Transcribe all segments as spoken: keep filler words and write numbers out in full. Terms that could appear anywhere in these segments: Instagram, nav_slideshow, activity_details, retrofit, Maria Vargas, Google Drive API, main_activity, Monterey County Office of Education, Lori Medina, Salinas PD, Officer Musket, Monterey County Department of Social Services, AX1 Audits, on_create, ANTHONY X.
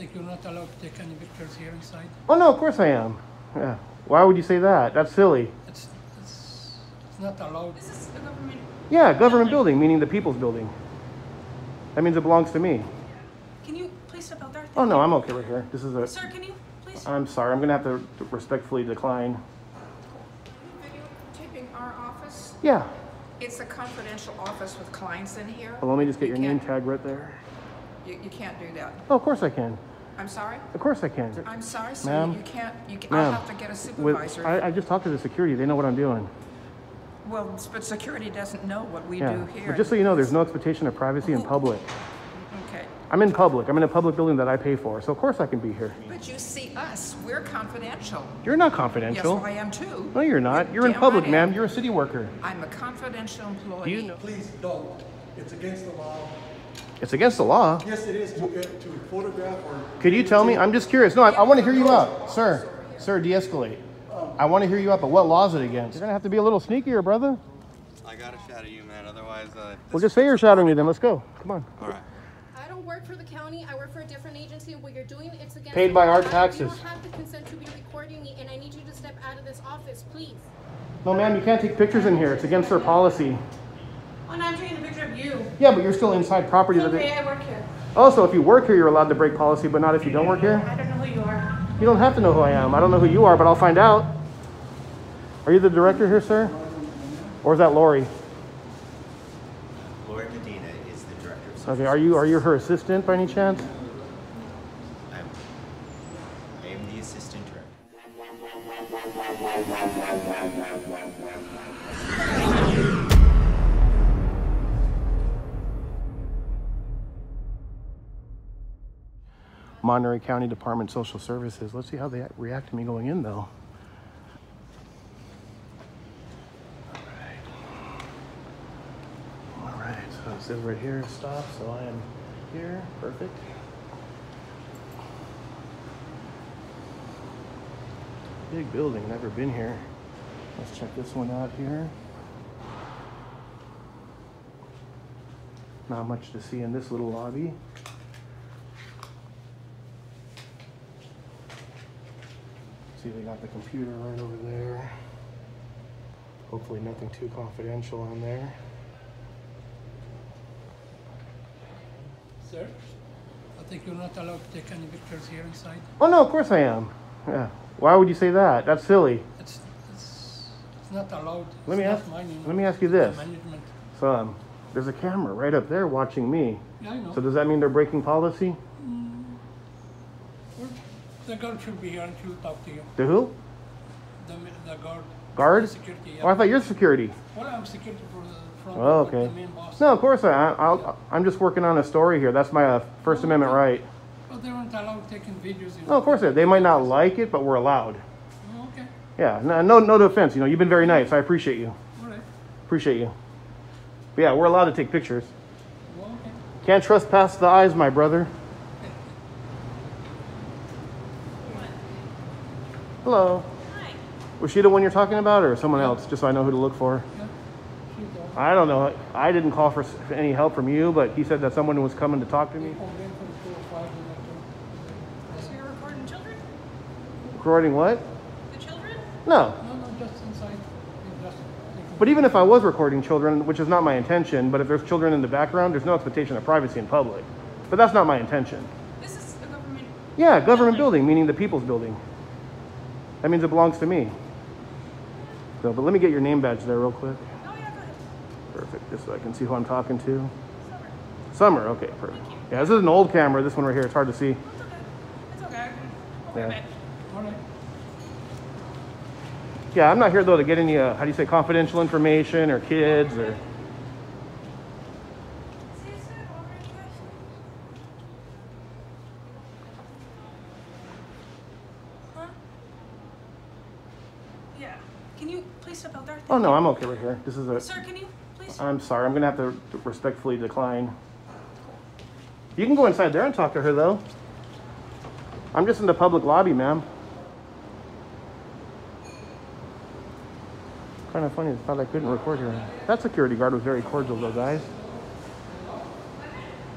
think you're not allowed to take any pictures here inside? Oh, no, of course I am. Yeah. Why would you say that? That's silly. It's, it's, it's not allowed. This is a government. Yeah, government building, meaning the people's building. That means it belongs to me. Can you please step out there? Thank oh, no, you. I'm okay right here. This is a... Sir, can you please... I'm sorry. I'm going to have to respectfully decline. Videotaping our office? Yeah. It's a confidential office with clients in here. Well, let me just get you your name tag right there. You, you can't do that. Oh, of course I can. I'm sorry? Of course I can. I'm sorry, sir. You can't... You can, I'll have to get a supervisor. With, I, I just talked to the security. They know what I'm doing. Well, but security doesn't know what we yeah. do here. But just so you know, there's no expectation of privacy in public. Okay. I'm in public. I'm in a public building that I pay for, so of course I can be here. But you see us. We're confidential. You're not confidential. Yes, well, I am too. No, you're not. You're Damn in public, ma'am. You're a city worker. I'm a confidential employee. Do you know? Please don't. It's against the law. It's against the law? Yes, it is. To, get, to photograph or... Could you tell me? I'm just curious. No, I, I want to hear you out. Sir, sir, de-escalate. I want to hear you out, but what law is it against? You're going to have to be a little sneakier, brother. I got to shout at you, man. Otherwise, uh... Well, just say you're shouting me then. Let's go. Come on. All right. I don't work for the county. I work for a different agency. What you're doing, it's against... Paid by our taxes. You don't have the consent to be recording me, and I need you to step out of this office, please. No, ma'am. You can't take pictures in here. It's against their policy. Well, I'm taking a picture of you. Yeah, but you're still inside property. Okay, they... I work here. Oh, so if you work here, you're allowed to break policy, but not if you don't work here? I don't know who you are. You don't have to know who I am. I don't know who you are, but I'll find out. Are you the director here, sir? Or is that Lori? Lori Medina is the director. Of okay, are you are you her assistant by any chance? I'm, I am the assistant director. Monterey County Department of Social Services. Let's see how they react to me going in, though. All right. All right. So it says right here, stop. So I am here. Perfect. Big building. Never been here. Let's check this one out here. Not much to see in this little lobby. See, they got the computer right over there. Hopefully nothing too confidential on there. Sir, I think you're not allowed to take any pictures here inside. Oh, no, of course I am. Yeah. Why would you say that? That's silly. It's, it's, it's not allowed. Let me, ask, let me ask you this. So um, there's a camera right up there watching me. Yeah, I know. So does that mean they're breaking policy? The guard should be here and she'll talk to you. The who? The, the guard. Guard? The security, yeah. Oh, I thought you're security. Well, I'm security for the, from oh, okay. the main boss. No, of course I, I'll, yeah. I'm just working on a story here. That's my uh, First oh, Amendment okay. right. But well, they aren't allowed taking videos. No, of course they. They might not like it, but we're allowed. Oh, okay. Yeah, no, no, no offense. You know, you've been very nice. I appreciate you. All right. Appreciate you. But yeah, we're allowed to take pictures. Well, okay. Can't trespass the eyes, my brother. Hello. Hi. Was she the one you're talking about or someone else? Just so I know who to look for. Yeah. I don't know. I didn't call for any help from you, but he said that someone was coming to talk to me. So you're recording children? Recording what? The children? No. No, no, just inside. Just but even if I was recording children, which is not my intention, but if there's children in the background, there's no expectation of privacy in public. But that's not my intention. This is a government... Yeah, government building, meaning the people's building. That means it belongs to me. So, but let me get your name badge there real quick. Oh, yeah, go ahead. Perfect, just so I can see who I'm talking to. Summer. Summer, okay, perfect. Yeah, this is an old camera, this one right here, it's hard to see. It's okay, it's okay. Yeah. All right. Yeah, I'm not here though to get any, uh, how do you say, confidential information or kids or... Oh, no, I'm okay right here. This is a... Sir, can you please... I'm sorry. I'm going to have to respectfully decline. You can go inside there and talk to her, though. I'm just in the public lobby, ma'am. Kind of funny. I thought I couldn't record here. That security guard was very cordial, though, guys.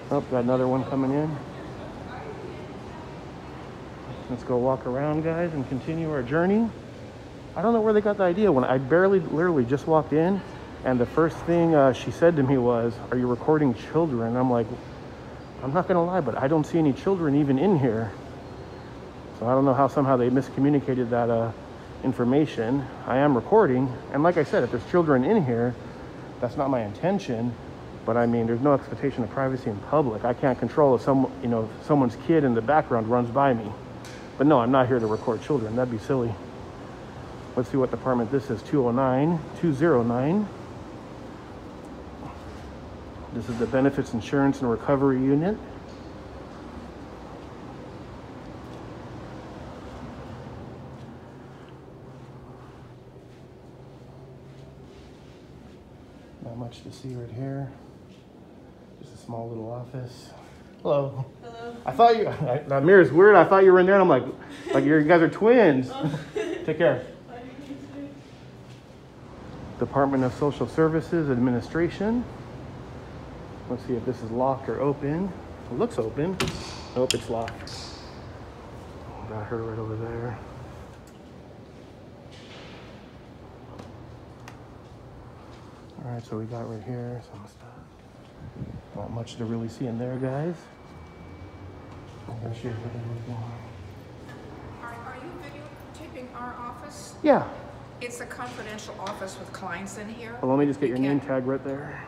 Oh, got another one coming in. Let's go walk around, guys, and continue our journey. I don't know where they got the idea. When I barely, literally just walked in, and the first thing uh, she said to me was, "Are you recording children?" And I'm like, I'm not gonna lie, but I don't see any children even in here. So I don't know how somehow they miscommunicated that uh, information. I am recording, and like I said, if there's children in here, that's not my intention. But I mean, there's no expectation of privacy in public. I can't control if some, you know, if someone's kid in the background runs by me. But no, I'm not here to record children. That'd be silly. Let's see what department this is. two oh nine, two oh nine. This is the Benefits Insurance and Recovery Unit. Not much to see right here. Just a small little office. Hello. Hello. I thought you, I, that mirror's weird. I thought you were in there, and I'm like, like you guys are twins. Oh. Take care. Department of Social Services Administration. Let's see if this is locked or open. It looks open. Nope, it's locked. Got her right over there. All right, so we got right here some stuff. Not much to really see in there, guys. There she is. Are, are you videotaping our office? Yeah. It's a confidential office with clients in here. Well, let me just get you your name tag right there.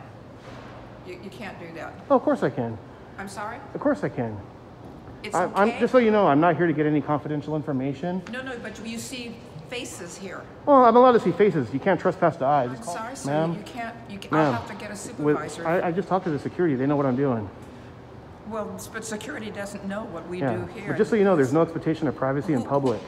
You, you can't do that. Oh, of course I can. I'm sorry? Of course I can. It's I, okay? I'm, just so you know, I'm not here to get any confidential information. No, no, but you see faces here. Well, I'm allowed to see faces. You can't trespass the eyes. I'm sorry, sir. You can't. You can, I'll have to get a supervisor. With, I, I just talked to the security. They know what I'm doing. Well, but security doesn't know what we yeah. do here. But just so you know, there's no expectation of privacy in public.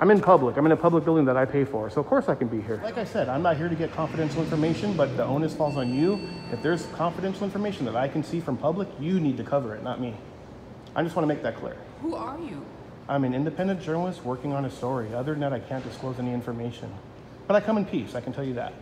I'm in public. I'm in a public building that I pay for, so of course I can be here. Like I said, I'm not here to get confidential information, but the onus falls on you. If there's confidential information that I can see from public, you need to cover it, not me. I just want to make that clear. Who are you? I'm an independent journalist working on a story. Other than that, I can't disclose any information. But I come in peace, I can tell you that.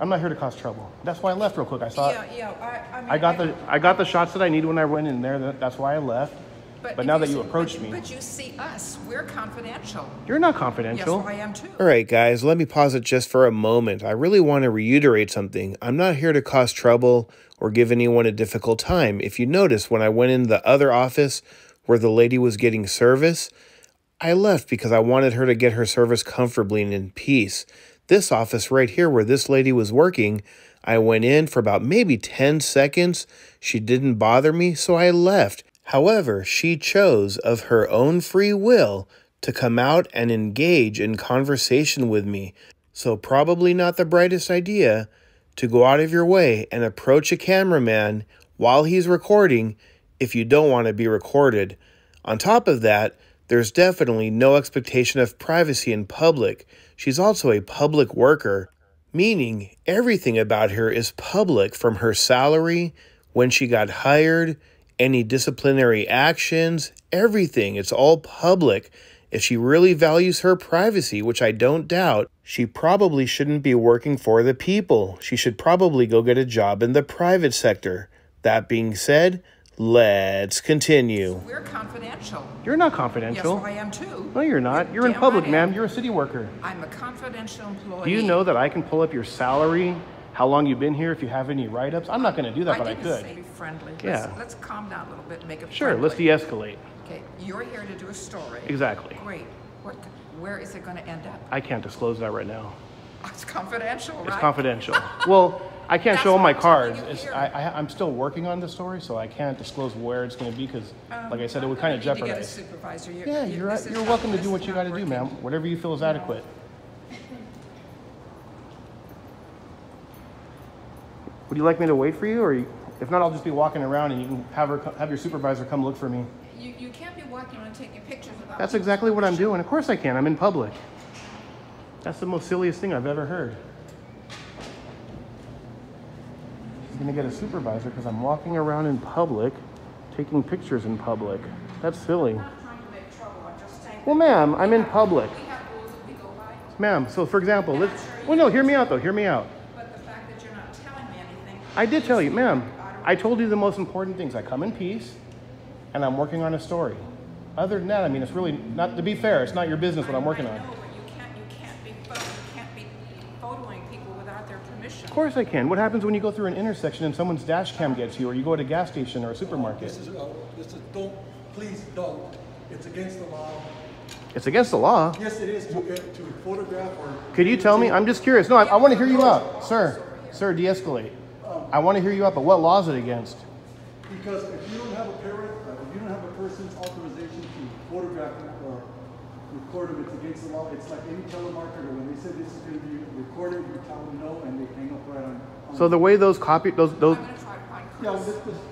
I'm not here to cause trouble. That's why I left real quick. I saw yeah, it. Yeah, yeah. I, I, mean, I, got I, the, I got the shots that I needed when I went in there. That's why I left. But, but now that you approached me. But you see us. We're confidential. You're not confidential. Yes, well, I am too. All right, guys, let me pause it just for a moment. I really want to reiterate something. I'm not here to cause trouble or give anyone a difficult time. If you notice, when I went in the other office where the lady was getting service, I left because I wanted her to get her service comfortably and in peace. This office right here where this lady was working, I went in for about maybe ten seconds. She didn't bother me, so I left. However, she chose of her own free will to come out and engage in conversation with me. So probably not the brightest idea to go out of your way and approach a cameraman while he's recording if you don't want to be recorded. On top of that, there's definitely no expectation of privacy in public. She's also a public worker, meaning everything about her is public, from her salary, when she got hired, any disciplinary actions, everything. It's all public. If she really values her privacy, which I don't doubt, she probably shouldn't be working for the people. She should probably go get a job in the private sector. That being said, let's continue. We're confidential. You're not confidential. Yes, well, I am too. No, you're not. You're Damn in public, ma'am. You're a city worker. I'm a confidential employee. Do you know that I can pull up your salary, how long you've been here, if you have any write-ups? I'm not going to do that, I but I could. Say friendly. Let's, yeah. Let's calm down a little bit and make it sure, friendly. Let's de-escalate. Okay, you're here to do a story. Exactly. Great. What, where is it going to end up? I can't disclose that right now. It's confidential, right? It's confidential. Well, I can't show all my cards. It's, I, I, I'm still working on the story, so I can't disclose where it's going to be because, um, like I said, I'm it would kind of jeopardize. To get a supervisor. You're, yeah, you're, you're, you're welcome to do what you got to do, ma'am. Whatever you feel is no. adequate. Would you like me to wait for you, or you, if not, I'll just be walking around, and you can have her, have your supervisor come look for me. You, you can't be walking around taking pictures without. That's exactly what I'm doing. Of course I can. I'm in public. That's the most silliest thing I've ever heard. She's gonna get a supervisor because I'm walking around in public, taking pictures in public. That's silly. I'm not trying to make trouble. I'm just saying. Well, ma'am, I'm in public. We have rules that we go by. Ma'am, so for example, let's. Well, no, hear me out though. Hear me out. I did tell you, ma'am, I told you the most important things. I come in peace, and I'm working on a story. other than that, I mean, it's really not, to be fair, it's not your business what I'm working on. Of course I can. What happens when you go through an intersection and someone's dash cam gets you, or you go to a gas station or a supermarket? This is, uh, this is, don't, please don't. It's against the law. It's against the law? Yes, it is to, to photograph or... Could you tell me? I'm just curious. No, I, I want to hear you out. Sir, sir, de-escalate. Um, I want to hear you out, but what law is it against? Because if you don't have a parent, or if you don't have a person's authorization to photograph or record them, it's against the law. It's like any telemarketer. When they say this is going to be recorded, you tell them no, and they hang up right on... on so the way those copy... those those. Yeah,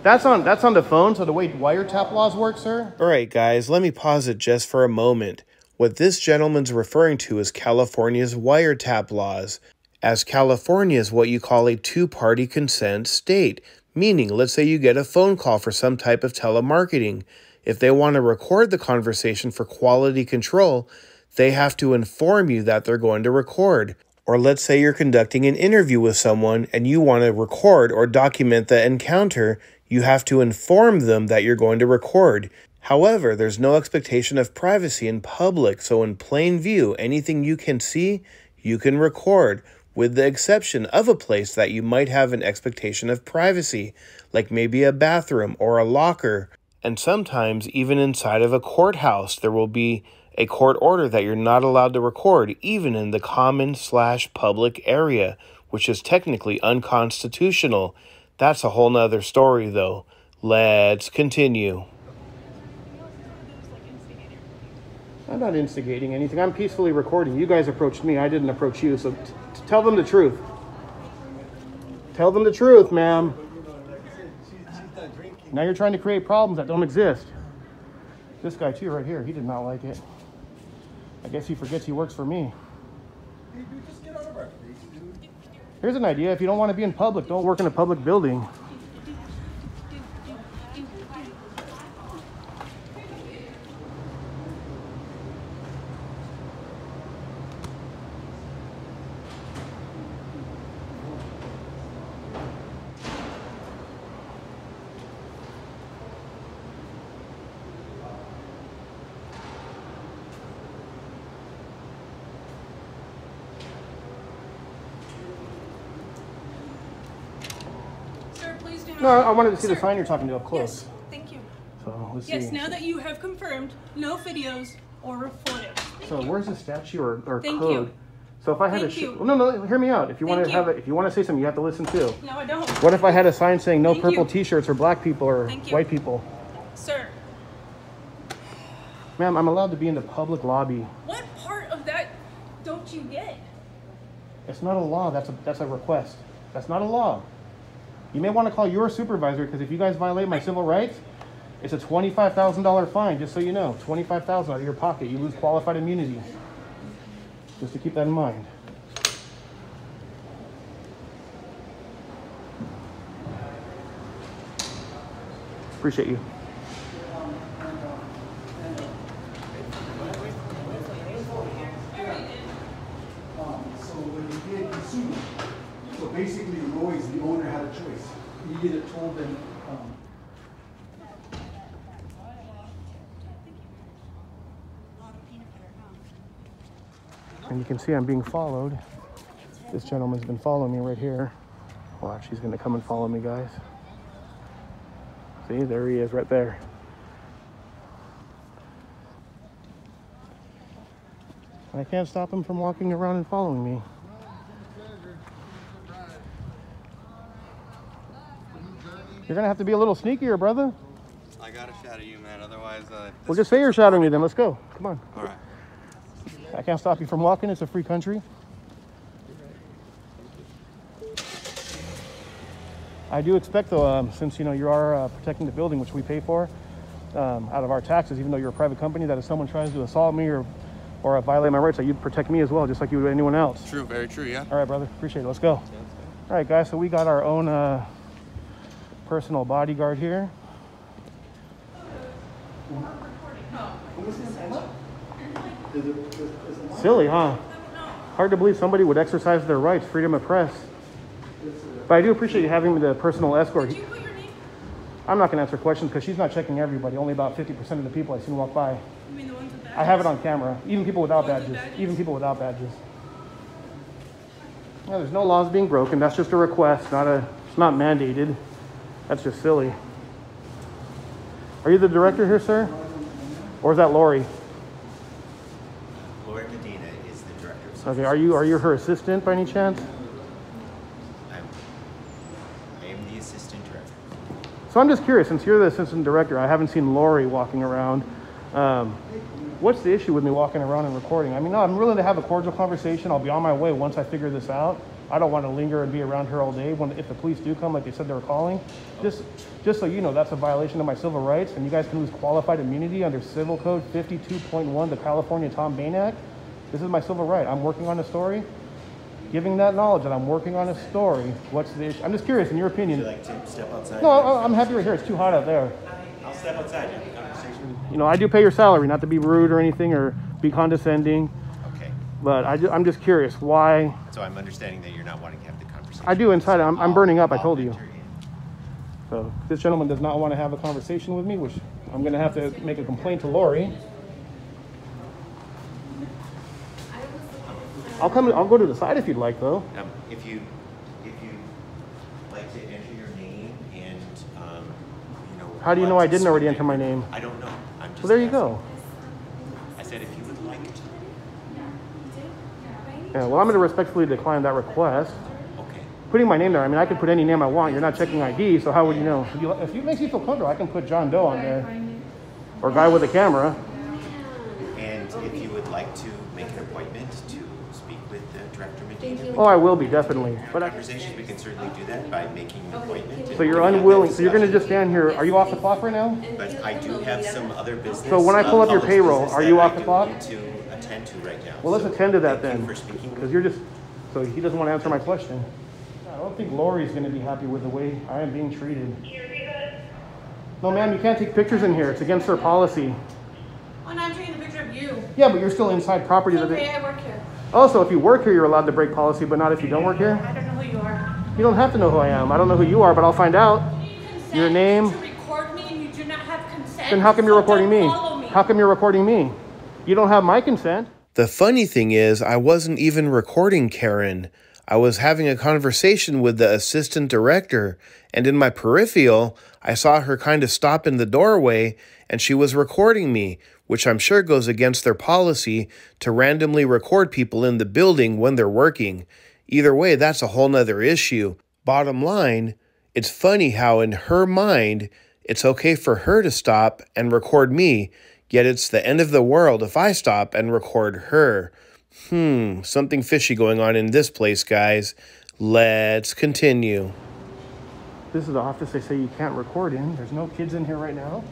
that's on that's on the phone, so the way wiretap laws work, sir? All right, guys, let me pause it just for a moment. What this gentleman's referring to is California's wiretap laws, as California is what you call a two-party consent state, meaning let's say you get a phone call for some type of telemarketing. If they want to record the conversation for quality control, they have to inform you that they're going to record. Or let's say you're conducting an interview with someone and you want to record or document the encounter, you have to inform them that you're going to record. However, there's no expectation of privacy in public, so in plain view, anything you can see, you can record, with the exception of a place that you might have an expectation of privacy, like maybe a bathroom or a locker. And sometimes, even inside of a courthouse, there will be a court order that you're not allowed to record, even in the common slash public area, which is technically unconstitutional. That's a whole nother story, though. Let's continue. I'm not instigating anything. I'm peacefully recording. You guys approached me. I didn't approach you, so t t tell them the truth. Tell them the truth, ma'am. Now you're trying to create problems that don't exist. This guy, too, right here, he did not like it. I guess he forgets he works for me. Here's an idea. If you don't want to be in public, don't work in a public building. No, I wanted to see Sir, the sign you're talking to up close. Yes, thank you. So, let's yes, see. Now that you have confirmed, no videos or photos. So you. Where's the statute or, or thank code? You. So if I had thank a you. No, no, hear me out. If you thank want to you. have, a, if you want to say something, you have to listen too. No, I don't. What if I had a sign saying no thank purple you. T-shirts or black people or white people? Sir, ma'am, I'm allowed to be in the public lobby. What part of that don't you get? It's not a law. That's a that's a request. That's not a law. You may want to call your supervisor, because if you guys violate my civil rights, it's a twenty-five thousand dollar fine, just so you know. twenty-five thousand dollars out of your pocket. You lose qualified immunity. Just to keep that in mind. Appreciate you. Basically, Roy's, the owner, had a choice. He either told them, um, and you can see I'm being followed. This gentleman's been following me right here. Watch, he's gonna come and follow me, guys. See, there he is, right there. And I can't stop him from walking around and following me. You're going to have to be a little sneakier, brother. I got to shout at you, man. Otherwise, uh... well, just say you're shouting me then. Let's go. Come on. All right. I can't stop you from walking. It's a free country. I do expect, though, um, since, you know, you are uh, protecting the building, which we pay for, um, out of our taxes, even though you're a private company, that if someone tries to assault me or, or uh, violate my rights, that you'd protect me as well, just like you would anyone else. True. Very true, yeah. All right, brother. Appreciate it. Let's go. Yeah, let's go. All right, guys. So we got our own... Uh, personal bodyguard here. Silly, huh? Hard to believe somebody would exercise their rights, freedom of press. But I do appreciate you having the personal escort. Did you put your name? I'm not going to answer questions because she's not checking everybody. Only about fifty percent of the people I seen walk by. You mean the ones with badges? I have it on camera. Even people without badges. badges. Even people without badges. Yeah, there's no laws being broken. That's just a request. Not a. It's not mandated. That's just silly. Are you the director here, sir? Or is that Lori? Lori Medina is the director of social services. Okay, are you are you her assistant by any chance? So I'm just curious, since you're the assistant director, I haven't seen Lori walking around. Um, what's the issue with me walking around and recording? I mean, no, I'm willing to have a cordial conversation. I'll be on my way once I figure this out. I don't want to linger and be around her all day. When, if the police do come, like they said they were calling, just, just so you know, that's a violation of my civil rights, and you guys can lose qualified immunity under Civil Code fifty-two point one, the California Tom Bain Act. This is my civil right. I'm working on a story. Giving that knowledge that I'm working on a story, what's the issue? I'm just curious, in your opinion. Would you like to step outside? No, I'm happy right here. It's too hot out there. I'll step outside. You know, I do pay your salary, not to be rude or anything or be condescending. Okay. But I do, I'm just curious why. So I'm understanding that you're not wanting to have the conversation. I do inside. I'm, I'm burning up. I told you. So this gentleman does not want to have a conversation with me, which I'm going to have to make a complaint to Lori. I'll come. I'll go to the side if you'd like, though. Um, if you, if you like to enter your name and, um, you know. How do you know I didn't already enter my name? I don't know. I'm just. Well, there you go. I said if you would like to. Yeah. Well, I'm going to respectfully decline that request. Okay. Putting my name there. I mean, I could put any name I want. You're not checking I D, so how would you know? If, you, if it makes you feel comfortable, I can put John Doe on there, or guy with a camera. And if you would like to make an appointment to. Oh, I will be, definitely. But conversations, I, we can certainly do that by making an appointment. So you're unwilling, so you're going to just stand here. Are you off the clock right now? But I do have some other business. So when I pull up your payroll, are you off the clock? I do need to attend to right now. Well, let's attend to that then. Because you're just, so he doesn't want to answer my question. I don't think Lori's going to be happy with the way I am being treated. No, ma'am, you can't take pictures in here. It's against their policy. Well, I'm taking a picture of you. Yeah, but you're still inside property. Okay, I work here. Also, if you work here, you're allowed to break policy, but not if you don't work here. I don't know who you are. You don't have to know who I am. I don't know who you are, but I'll find out. You your name. To record me and you do not have consent. Then how come you're recording me? me? How come you're recording me? You don't have my consent. The funny thing is, I wasn't even recording Karen. I was having a conversation with the assistant director, and in my peripheral, I saw her kind of stop in the doorway, and she was recording me, which I'm sure goes against their policy to randomly record people in the building when they're working. Either way, that's a whole nother issue. Bottom line, it's funny how in her mind, it's okay for her to stop and record me, yet it's the end of the world if I stop and record her. Hmm, something fishy going on in this place, guys. Let's continue. This is the office they say you can't record in. There's no kids in here right now.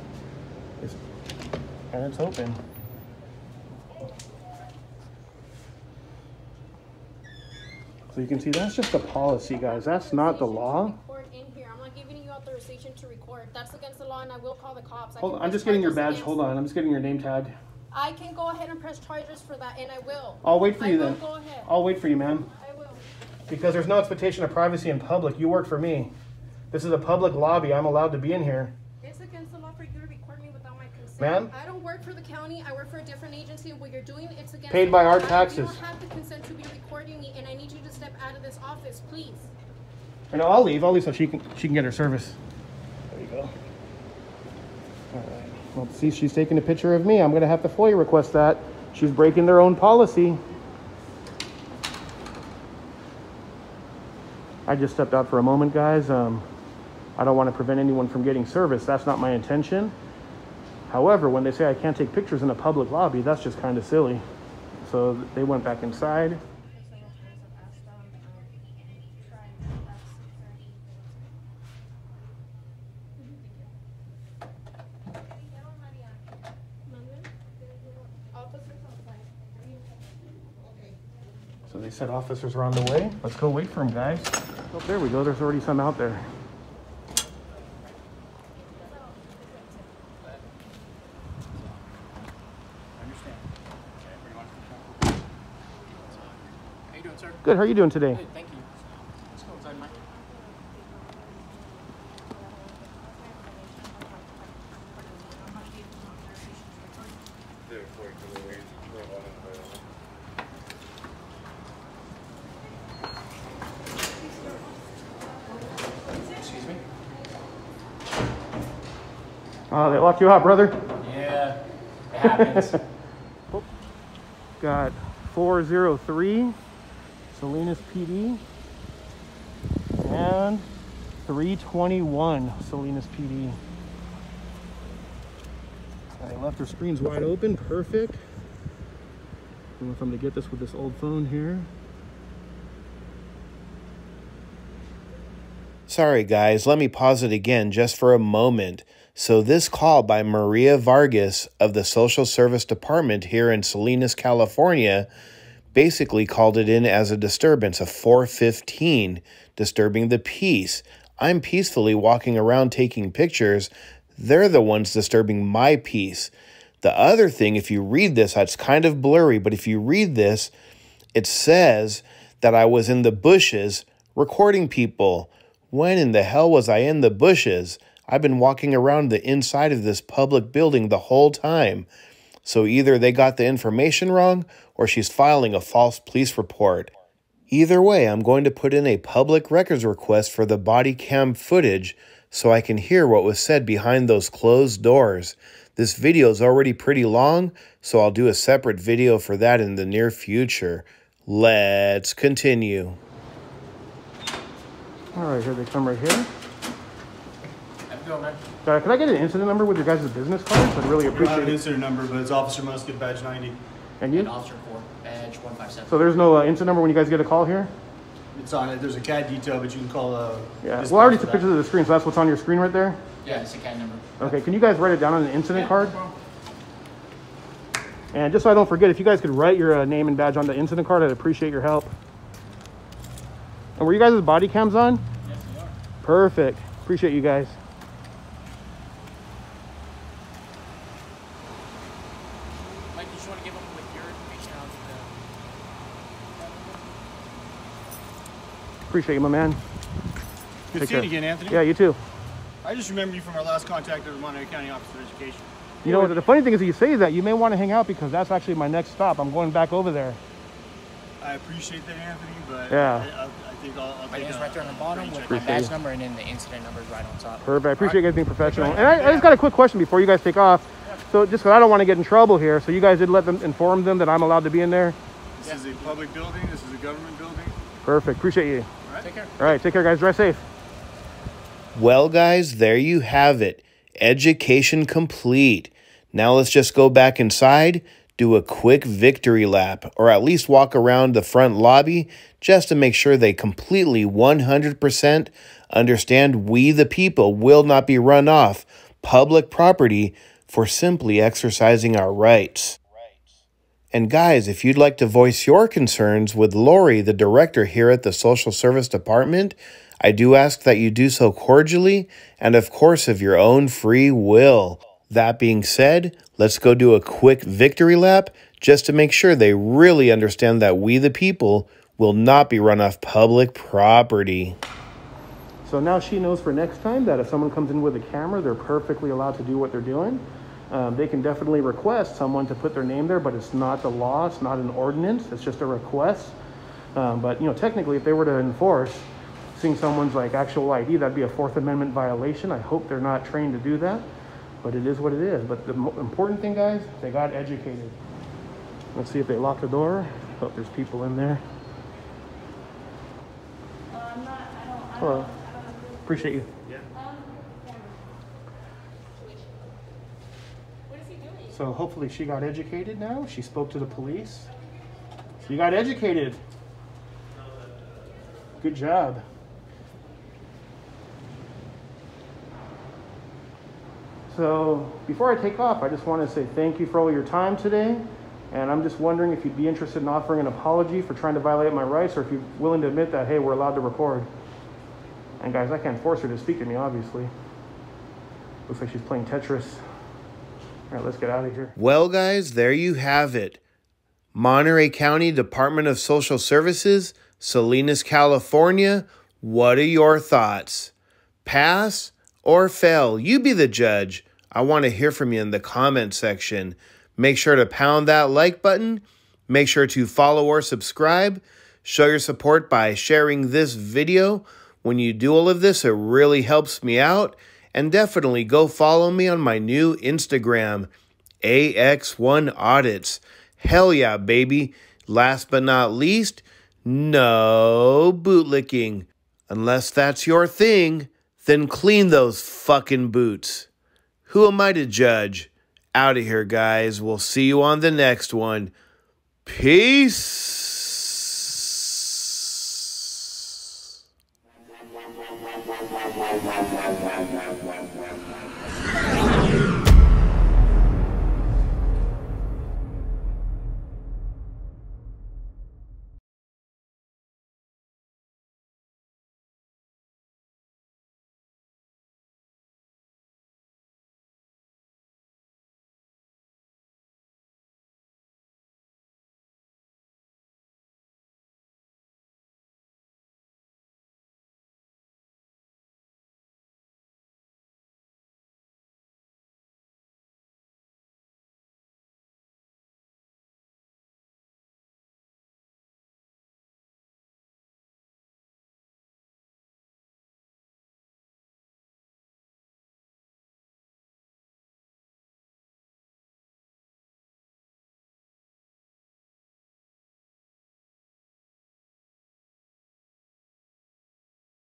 It's, and it's open. So you can see that's just the policy, guys. That's not the law. That's against the law, and I will call the cops. Hold on, I'm just getting your badge. Hold on, I'm just getting your name tag. I can go ahead and press charges for that, and I will. I'll wait for you then. Go ahead. I'll wait for you, ma'am. I will. Because there's no expectation of privacy in public. You work for me. This is a public lobby. I'm allowed to be in here. It's against the law for you to record me without my consent. Ma'am? I don't work for the county. I work for a different agency. What you're doing, it's against paid by our taxes. You don't have the consent to be recording me, and I need you to step out of this office, please. And I'll leave. I'll leave so she can, she can get her service. There you go. All right. Well, see, she's taking a picture of me. I'm going to have to F O I A request that. She's breaking their own policy. I just stepped out for a moment, guys. Um, I don't want to prevent anyone from getting service. That's not my intention. However, when they say I can't take pictures in a public lobby, that's just kind of silly. So they went back inside. So they said officers are on the way. Let's go wait for them, guys. Oh, there we go. There's already some out there. How you doing, sir? Good. How are you doing today? Good, thank you. Let's go inside, Mike. do it quick because we have one available. Excuse me? Oh, they locked you out, brother? Yeah, it happens. Got four oh three, Salinas P D, and three twenty-one, Salinas P D. I left her screens wide open, perfect. I don't know if I'm gonna get this with this old phone here. Sorry guys, let me pause it again just for a moment. So this call by Maria Vargas of the Social Service Department here in Salinas, California, basically called it in as a disturbance, a four fifteen, disturbing the peace. I'm peacefully walking around taking pictures. They're the ones disturbing my peace. The other thing, if you read this, it's kind of blurry, but if you read this, it says that I was in the bushes recording people. When in the hell was I in the bushes? I've been walking around the inside of this public building the whole time. So either they got the information wrong or she's filing a false police report. Either way, I'm going to put in a public records request for the body cam footage so I can hear what was said behind those closed doors. This video is already pretty long, so I'll do a separate video for that in the near future. Let's continue. All right, here they come right here. How's it going, man? Uh, can I get an incident number with your guys' business cards? I'd really appreciate it. Not an incident number, but it's Officer Musket, badge ninety. And you? And Officer Corp, badge one five seven. So there's no uh, incident number when you guys get a call here? It's on it. There's a C A D detail, but you can call uh yeah. Well, I already took pictures of the screen, so that's what's on your screen right there? Yeah, it's a C A D number. Okay, can you guys write it down on an incident yeah, card? No, and just so I don't forget, if you guys could write your uh, name and badge on the incident card, I'd appreciate your help. And were you guys' body cams on? Yes, we are. Perfect. Appreciate you guys. Mike, you just want to give them like your information out to the... Appreciate you, my man. Good seeing you again, Anthony. Yeah, you too. I just remember you from our last contact at the Monterey County Office of Education. You know, the funny thing is that you say that, you may want to hang out because that's actually my next stop. I'm going back over there. I appreciate that, Anthony, but yeah. I, I, I think I'll, I'll take it. It's right there on the bottom with my badge number and then the incident number is right on top. Perfect. I appreciate you guys being professional. And I, I just got a quick question before you guys take off. Yeah. So just because I don't want to get in trouble here, so you guys did let them inform them that I'm allowed to be in there? This yeah. is a public building. This is a government building. Perfect. Appreciate you. All right. Take care. All right. Take care, guys. Drive safe. Well, guys, there you have it. Education complete. Now let's just go back inside. Do a quick victory lap, or at least walk around the front lobby just to make sure they completely one hundred percent understand we the people will not be run off public property for simply exercising our rights. And guys, if you'd like to voice your concerns with Lori, the director here at the Social Service Department, I do ask that you do so cordially and of course of your own free will. That being said, let's go do a quick victory lap just to make sure they really understand that we the people will not be run off public property. So now she knows for next time that if someone comes in with a camera, they're perfectly allowed to do what they're doing. Um, they can definitely request someone to put their name there, but it's not the law, it's not an ordinance, it's just a request. Um, but you know, technically, if they were to enforce seeing someone's like actual I D, that'd be a Fourth Amendment violation. I hope they're not trained to do that. But it is what it is. But the important thing, guys, they got educated. Let's see if they lock the door. Oh, there's people in there. Uh, I'm not, I don't, I Hello. Don't, I don't Appreciate you. Yeah. Um, yeah. What is he doing? So hopefully she got educated now. She spoke to the police. She got educated. Good job. So before I take off, I just want to say thank you for all your time today. And I'm just wondering if you'd be interested in offering an apology for trying to violate my rights, or if you're willing to admit that, hey, we're allowed to record. And guys, I can't force her to speak to me, obviously. Looks like she's playing Tetris. All right, let's get out of here. Well, guys, there you have it. Monterey County Department of Social Services, Salinas, California. What are your thoughts? Pass or fail? You be the judge. I want to hear from you in the comment section. Make sure to pound that like button. Make sure to follow or subscribe. Show your support by sharing this video. When you do all of this, it really helps me out. And definitely go follow me on my new Instagram, A X one Audits. Hell yeah, baby. Last but not least, no bootlicking. Unless that's your thing, then clean those fucking boots. Who am I to judge? Out of here, guys. We'll see you on the next one. Peace.